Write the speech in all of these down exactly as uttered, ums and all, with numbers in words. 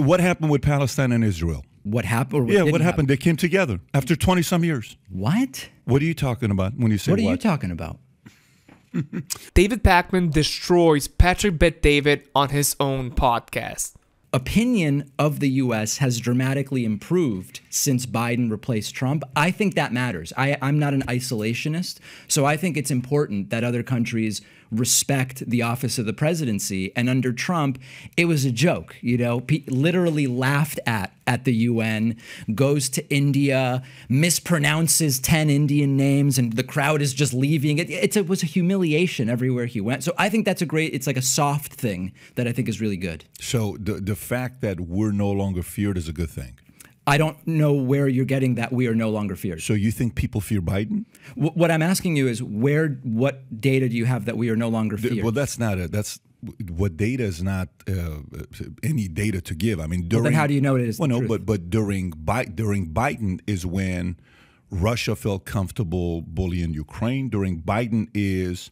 What happened with Palestine and Israel? What happened? Or what yeah, what happened? Happen? They came together after twenty some years. What? What are you talking about when you say what? What are you talking about? David Pakman destroys Patrick Bet-David on his own podcast. Opinion of the U S has dramatically improved since Biden replaced Trump. I think that matters. I, I'm not an isolationist, so I think it's important that other countries respect the office of the presidency. And under Trump, it was a joke, you know, P literally laughed at at the U N, goes to India, mispronounces ten Indian names, and the crowd is just leaving. It, it's, it was a humiliation everywhere he went. So I think that's a great, it's like a soft thing that I think is really good. So the, the fact that we're no longer feared is a good thing. I don't know where you're getting that we are no longer feared. So you think people fear Biden? W what I'm asking you is where, what data do you have that we are no longer feared? Well, that's not it. That's what data is not uh, any data to give. I mean, during. Well, then how do you know it is? Well, the no, truth? but but during Bi during Biden is when Russia felt comfortable bullying Ukraine. During Biden is.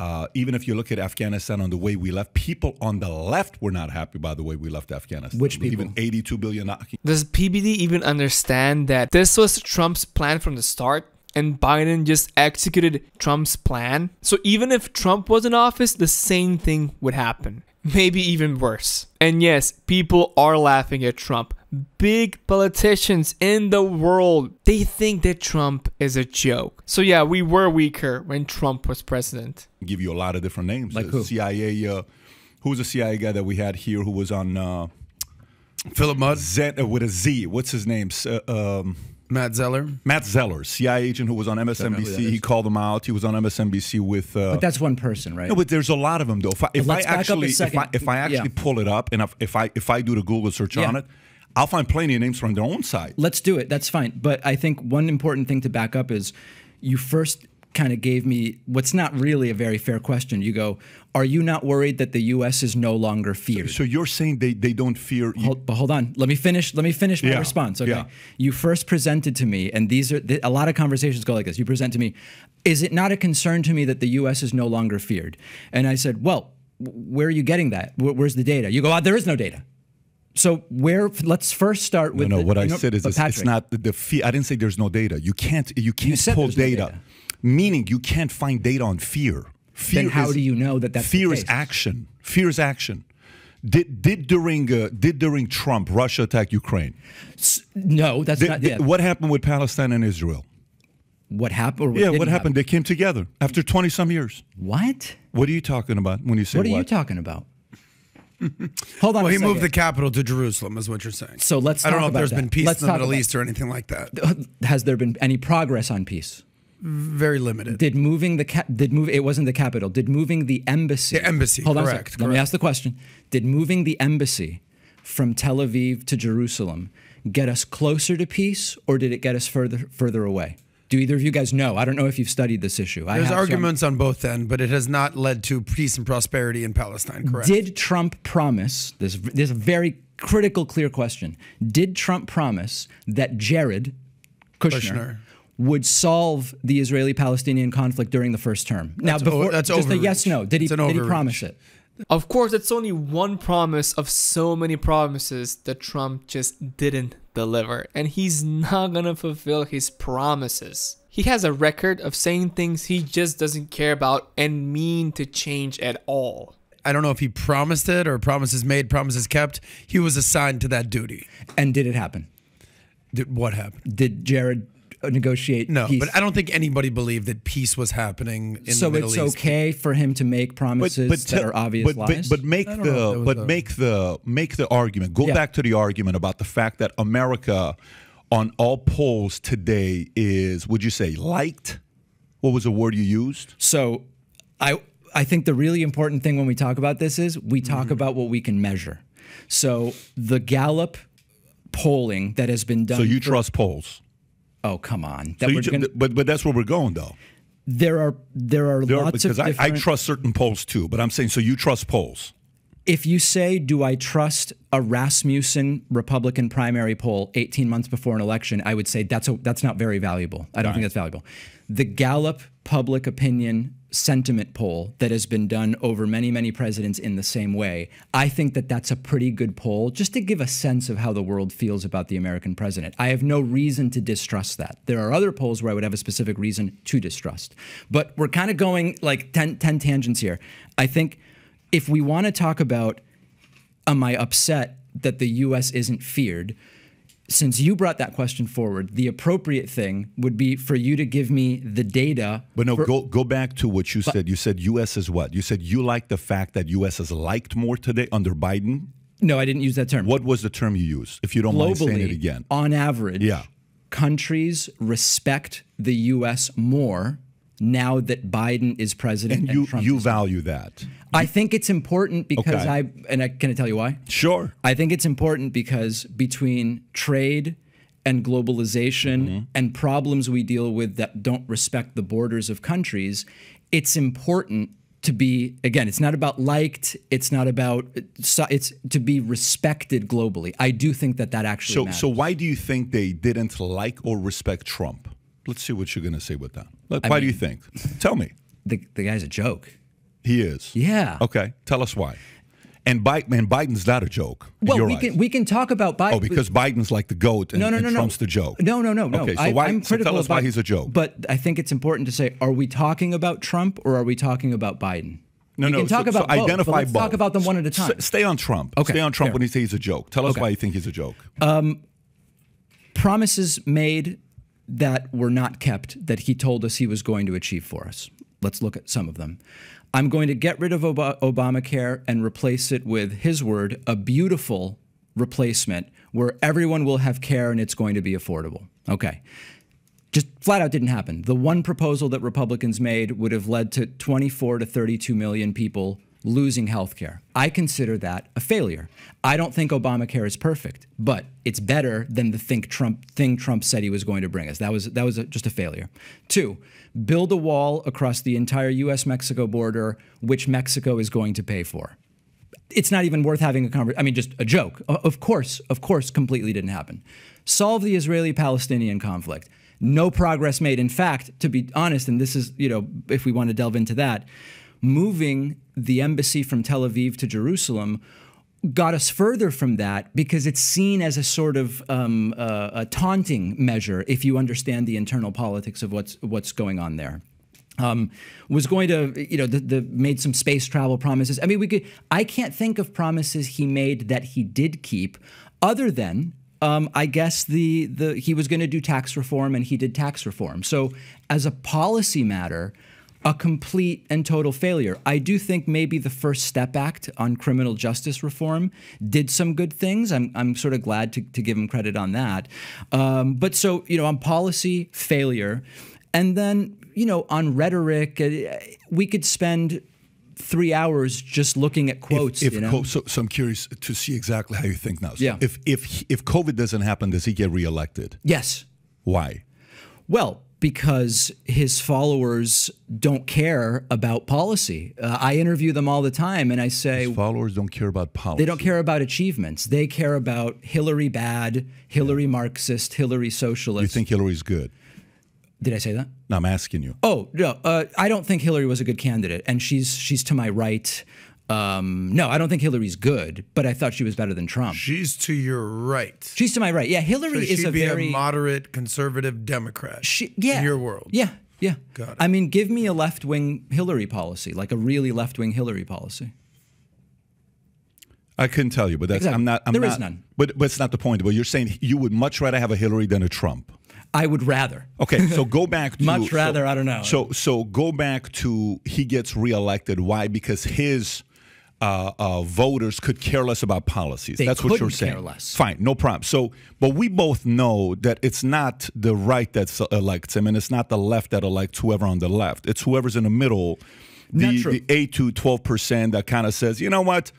Uh, even if you look at Afghanistan on the way we left, people on the left were not happy by the way we left Afghanistan. Which people? Even eighty-two billion. Does P B D even understand that this was Trump's plan from the start and Biden just executed Trump's plan? So even if Trump was in office, the same thing would happen. Maybe even worse. And yes, people are laughing at Trump. Big politicians in the world, they think that Trump is a joke. So yeah, we were weaker when Trump was president. Give you a lot of different names. Like who? C I A, uh, who's the C I A guy that we had here who was on uh, Philip Mudd Z, uh, with a Z? What's his name? Uh, um, Matt Zeller. Matt Zeller, C I A agent who was on M S N B C. He called him out. He was on M S N B C with. Uh, but that's one person, right? No, but there's a lot of them though. If I, if I actually, if I, if I actually yeah. pull it up and if, if I if I do the Google search yeah. on it. I'll find plenty of names from their own side. Let's do it. That's fine. But I think one important thing to back up is you first kind of gave me what's not really a very fair question. You go, are you not worried that the U S is no longer feared? So, so you're saying they, they don't fear. Hold, but hold on. Let me finish. Let me finish my yeah. response. Okay. Yeah. You first presented to me, and these are a lot of conversations go like this. You present to me, is it not a concern to me that the U S is no longer feared? And I said, well, where are you getting that? Where's the data? You go, oh, there is no data. So where? Let's first start with. No, no. The, what I know, said is it's, it's not the, the fee. I didn't say there's no data. You can't. You can't you pull data, no data, meaning you can't find data on fear. Fear. Then how is, do you know that that's fear the case? Is action? Fear is action. Did did during uh, did during Trump Russia attack Ukraine? S no, that's did, not. Yeah. Did, what happened with Palestine and Israel? What happened? What yeah, what happened? Happen? They came together after twenty some years. What? What are you talking about when you say? What are what? you talking about? Hold on. Well, he moved the capital to Jerusalem, is what you're saying. So let's. I don't know if there's been peace in the Middle East or anything like that. Has there been any progress on peace? Very limited. Did moving the cap? Did move? It wasn't the capital. Did moving the embassy? The embassy. Hold on. Correct. Let me ask the question. Did moving the embassy from Tel Aviv to Jerusalem get us closer to peace, or did it get us further further away? Do either of you guys know? I don't know if you've studied this issue. I There's have, arguments so on both ends, but it has not led to peace and prosperity in Palestine, correct? Did Trump promise, this, this very critical, clear question, did Trump promise that Jared Kushner, Kushner. would solve the Israeli-Palestinian conflict during the first term? That's now, before, that's just overreach. a yes, no. Did he, did he promise it? Of course, it's only one promise of so many promises that Trump just didn't deliver, and he's not gonna fulfill his promises. He has a record of saying things he just doesn't care about and mean to change at all. I don't know if he promised it or promises made, promises kept. He was assigned to that duty. And did it happen? Did what happened? Did Jared negotiate no peace? But I don't think anybody believed that peace was happening in so the Middle East. So it's okay for him to make promises but, but that are obvious but, lies but, but make the but a... make the make the argument go yeah. back to the argument about the fact that America on all polls today is, would you say, liked? What was the word you used? So I I think the really important thing when we talk about this is we talk mm. about what we can measure. So the Gallup polling that has been done. So you trust polls? Oh, come on. That so we're gonna, but, but that's where we're going, though. There are, there are there, lots because of different... I, I trust certain polls, too, but I'm saying, so you trust polls. If you say, do I trust a Rasmussen Republican primary poll eighteen months before an election, I would say that's, a, that's not very valuable. I don't All think right. that's valuable. The Gallup public opinion sentiment poll that has been done over many, many presidents in the same way, I think that that's a pretty good poll just to give a sense of how the world feels about the American president. I have no reason to distrust that. There are other polls where I would have a specific reason to distrust. But we're kind of going like ten, ten tangents here. I think if we want to talk about, am I upset that the U S isn't feared? Since you brought that question forward, the appropriate thing would be for you to give me the data. But no, go, go back to what you said. You said U S is what? You said you like the fact that U S is liked more today under Biden? No, I didn't use that term. What was the term you used, if you don't mind saying it again? On average, yeah. Countries respect the U S more now that Biden is president and, and you, Trump you is value that. I think it's important because okay. I, and I, can I tell you why? Sure. I think it's important because between trade and globalization mm-hmm. and problems we deal with that don't respect the borders of countries, it's important to be, again, it's not about liked, it's not about, it's to be respected globally. I do think that that actually so, matters. So why do you think they didn't like or respect Trump? Let's see what you're going to say with that. Look, why mean, do you think? Tell me. The, the guy's a joke. He is? Yeah. Okay. Tell us why. And Biden, Biden's not a joke. Well, we eyes. can we can talk about Biden. Oh, because Biden's like the goat and, no, no, no, and Trump's no. the joke. No, no, no, no. Okay, so, I, why, I'm so critical tell us about, why he's a joke. But I think it's important to say, are we talking about Trump or are we talking about Biden? No, we no, can talk so, about so both, identify let's both. talk about them one at a time. S stay on Trump. Okay, stay on Trump fair. when you say he's a joke. Tell us okay. why you think he's a joke. Um, promises made that were not kept that he told us he was going to achieve for us. Let's look at some of them. I'm going to get rid of Ob Obamacare and replace it with his word, a beautiful replacement where everyone will have care and it's going to be affordable. Okay. Just flat out didn't happen. The one proposal that Republicans made would have led to twenty-four to thirty-two million people losing health care. I consider that a failure. I don't think Obamacare is perfect, but it's better than the think Trump, thing Trump said he was going to bring us. That was, that was a, just a failure. Two, build a wall across the entire U S Mexico border, which Mexico is going to pay for. It's not even worth having a conversation. I mean, just a joke. Of course, of course, completely didn't happen. Solve the Israeli-Palestinian conflict. No progress made. In fact, to be honest, and this is, you know, if we want to delve into that, moving the embassy from Tel Aviv to Jerusalem got us further from that because it's seen as a sort of um, uh, a taunting measure if you understand the internal politics of what's what's going on there. Um, was going to, you know, the, the made some space travel promises. I mean, we could. I can't think of promises he made that he did keep, other than um, I guess the the he was going to do tax reform and he did tax reform. So as a policy matter, a complete and total failure. I do think maybe the First Step Act on criminal justice reform did some good things. I'm, I'm sort of glad to, to give him credit on that. Um, but so, you know, on policy, failure. And then, you know, on rhetoric, uh, we could spend three hours just looking at quotes. If, if you know? so, so I'm curious to see exactly how you think now. So yeah. If, if, if COVID doesn't happen, does he get reelected? Yes. Why? Well, because his followers don't care about policy. Uh, I interview them all the time and I say— His followers don't care about policy. They don't care about achievements. They care about Hillary bad, Hillary yeah. Marxist, Hillary socialist. You think Hillary's good? Did I say that? No, I'm asking you. Oh, no, uh, I don't think Hillary was a good candidate and she's, she's to my right. Um, no, I don't think Hillary's good, but I thought she was better than Trump. She's to your right. She's to my right. Yeah, Hillary so is a be very a moderate conservative Democrat. She, yeah, in your world. Yeah, yeah. Got it. I mean, give me a left-wing Hillary policy, like a really left-wing Hillary policy. I couldn't tell you, but that's exactly. I'm not. I'm there not, is none. But but it's not the point. But you're saying you would much rather have a Hillary than a Trump. I would rather. Okay, so go back to much rather. So, I don't know. So so go back to he gets reelected. Why? Because his Uh, uh, voters could care less about policies. They That's what you're saying. Care less. Fine, no problem. So, but we both know that it's not the right that elects him, and it's not the left that elects whoever on the left. It's whoever's in the middle, the, the eight to twelve percent that kind of says, you know what,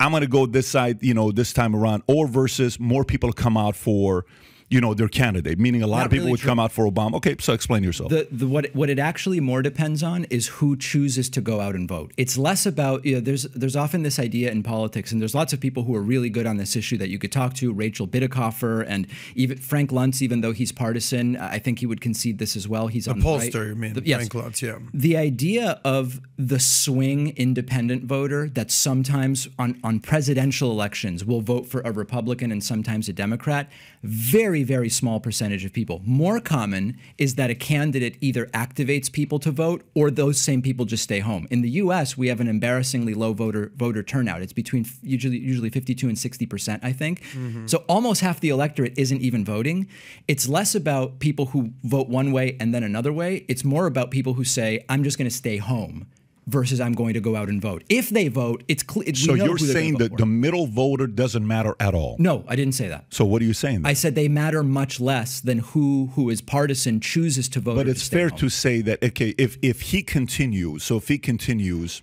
I'm going to go this side, you know, this time around, or versus more people come out for, you know, their candidate, meaning a lot Not of people really would true. come out for Obama. Okay, so explain yourself. The, the, what, what it actually more depends on is who chooses to go out and vote. It's less about, you know, there's, there's often this idea in politics, and there's lots of people who are really good on this issue that you could talk to, Rachel Bitecofer and even Frank Luntz, even though he's partisan, I think he would concede this as well. He's on the right. A pollster, you mean, the, yes. Frank Luntz, yeah. The idea of the swing independent voter that sometimes on, on presidential elections will vote for a Republican and sometimes a Democrat, very, very small percentage of people. More common is that a candidate either activates people to vote or those same people just stay home. In the U S, we have an embarrassingly low voter voter turnout. It's between usually usually fifty-two and sixty percent, I think. Mm-hmm. So almost half the electorate isn't even voting. It's less about people who vote one way and then another way. It's more about people who say, I'm just going to stay home versus I'm going to go out and vote. If they vote, it's clear. So you're saying that the middle voter doesn't matter at all? No, I didn't say that. So what are you saying then? I said they matter much less than who who is partisan chooses to vote. But it's fair to say that, okay, if if he continues, so if he continues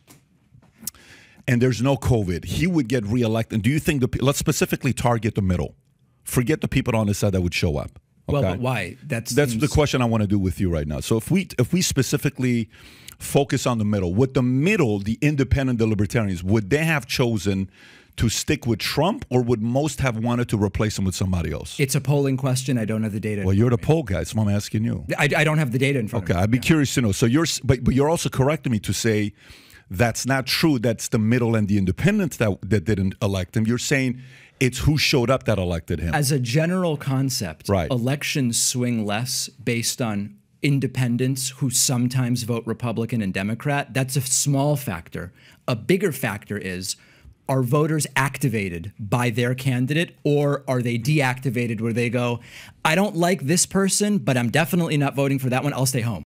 and there's no COVID, he would get reelected. Do you think the let's specifically target the middle? Forget the people on the side that would show up. Okay? Well, but why? That's that's the question I want to do with you right now. So if we if we specifically focus on the middle. Would the middle, the independent, the libertarians, would they have chosen to stick with Trump, or would most have wanted to replace him with somebody else? It's a polling question. I don't have the data. Well, you're the poll guy, so I'm asking you. I, I don't have the data in front of me. Okay, I'd be curious to know. So you're, but, but you're also correcting me to say that's not true. That's the middle and the independents that, that didn't elect him. You're saying it's who showed up that elected him. As a general concept, right. Elections swing less based on independents who sometimes vote Republican and Democrat. That's a small factor. A bigger factor is, are voters activated by their candidate, or are they deactivated where they go, I don't like this person, but I'm definitely not voting for that one. I'll stay home.